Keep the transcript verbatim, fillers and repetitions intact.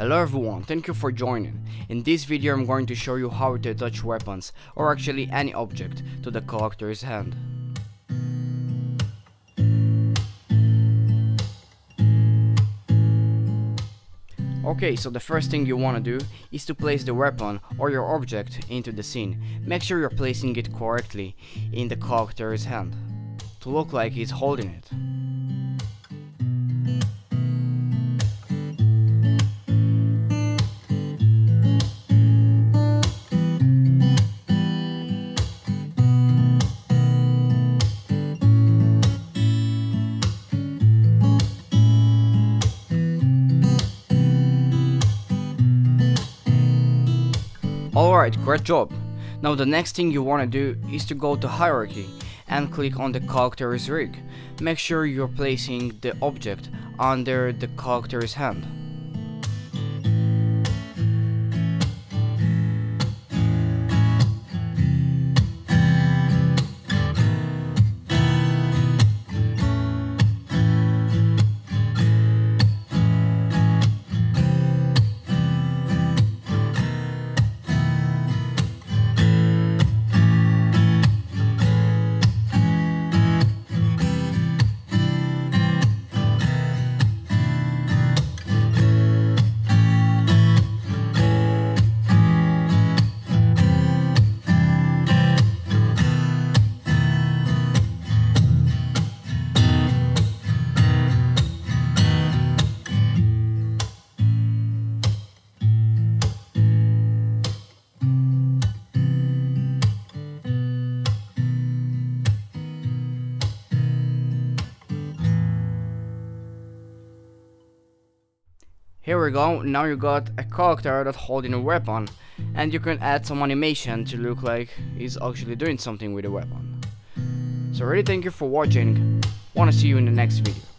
Hello everyone, thank you for joining. In this video I'm going to show you how to attach weapons, or actually any object, to the collector's hand. Okay, so the first thing you want to do is to place the weapon or your object into the scene. Make sure you're placing it correctly in the collector's hand, to look like he's holding it. Alright, great job! Now the next thing you want to do is to go to hierarchy and click on the collector's rig. Make sure you're placing the object under the collector's hand. Here we go, now you got a character that's holding a weapon, and you can add some animation to look like he's actually doing something with a weapon. So really thank you for watching, wanna see you in the next video.